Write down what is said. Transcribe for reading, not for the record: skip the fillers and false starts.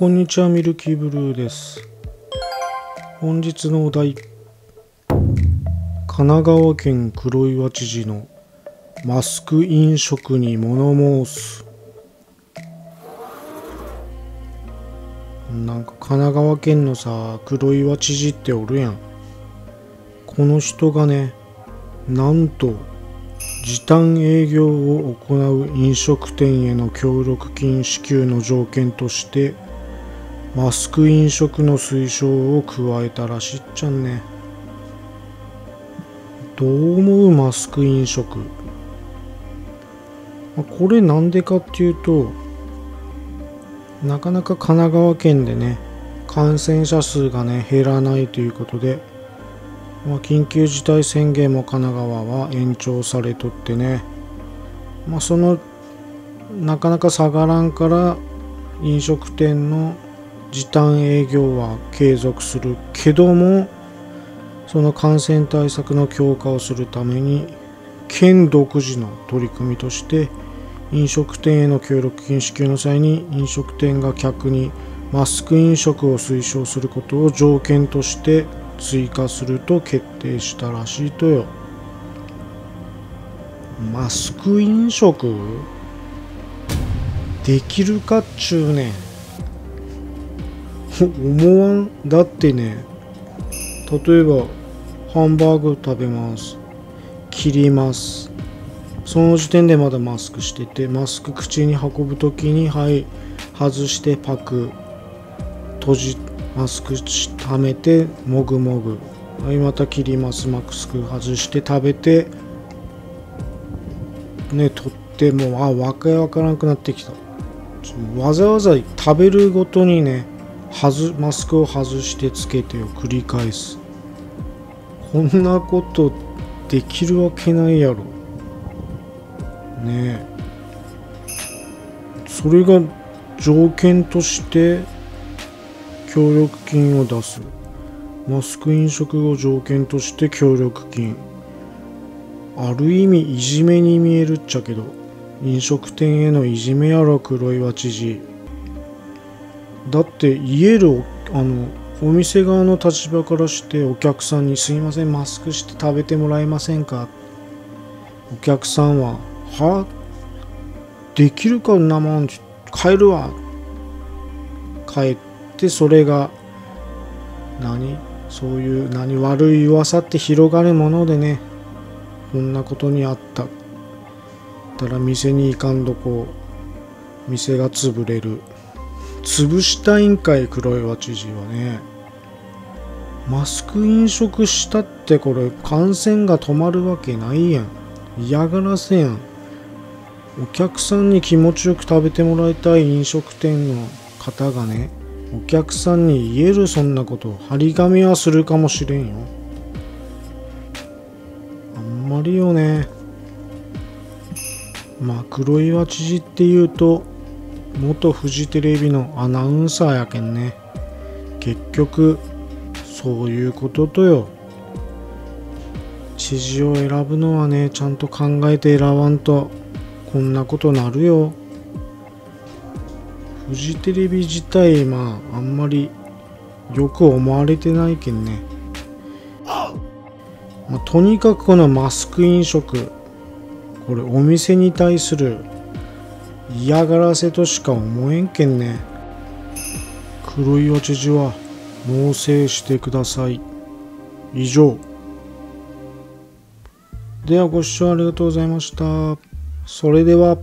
こんにちは、ミルキーブルーです。本日のお題、神奈川県黒岩知事のマスク飲食に物申す。なんか神奈川県のさ、黒岩知事っておるやん。この人がね、なんと時短営業を行う飲食店への協力金支給の条件としてマスク飲食の推奨を加えたらしいっちゃんね。どう思う？マスク飲食、これなんでかっていうと、なかなか神奈川県でね、感染者数がね減らないということで、緊急事態宣言も神奈川は延長されとってね、そのなかなか下がらんから、飲食店の時短営業は継続するけども、その感染対策の強化をするために県独自の取り組みとして飲食店への協力金支給の際に、飲食店が客にマスク飲食を推奨することを条件として追加すると決定したらしいとよ。マスク飲食できるかっちゅうね思わん？だってね、例えばハンバーグ食べます、切ります、その時点でまだマスクしてて、マスク口に運ぶ時にはい外してパク、閉じマスクはめてもぐもぐ、はいまた切ります、マスク外して食べてね、取ってもわけわからなくなってきた。わざわざ食べるごとにね、マスクを外してつけてを繰り返す。こんなことできるわけないやろねえ。それが条件として協力金を出す。マスク飲食を条件として協力金、ある意味いじめに見えるっちゃけど、飲食店へのいじめやろ黒岩知事。だって言えるお店側の立場からして、お客さんにすいませんマスクして食べてもらえませんか、お客さんははできるかんなもん帰るわ、帰って、それがそういう悪い噂って広がるものでね、こんなことにあっただから店に行かんどこ店が潰れる。潰したいんかい黒岩知事はね。マスク飲食したってこれ感染が止まるわけないやん、嫌がらせやん。お客さんに気持ちよく食べてもらいたい飲食店の方がね、お客さんに言えるそんなことを張り紙はするかもしれんよ。あんまりよね。黒岩知事っていうと元フジテレビのアナウンサーやけんね、結局そういうこととよ。知事を選ぶのはね、ちゃんと考えて選ばんとこんなことなるよ。フジテレビ自体あんまりよく思われてないけんね。とにかくこのマスク飲食、これお店に対する嫌がらせとしか思えんけんね。黒岩知事は猛省してください。以上。ではご視聴ありがとうございました。それでは。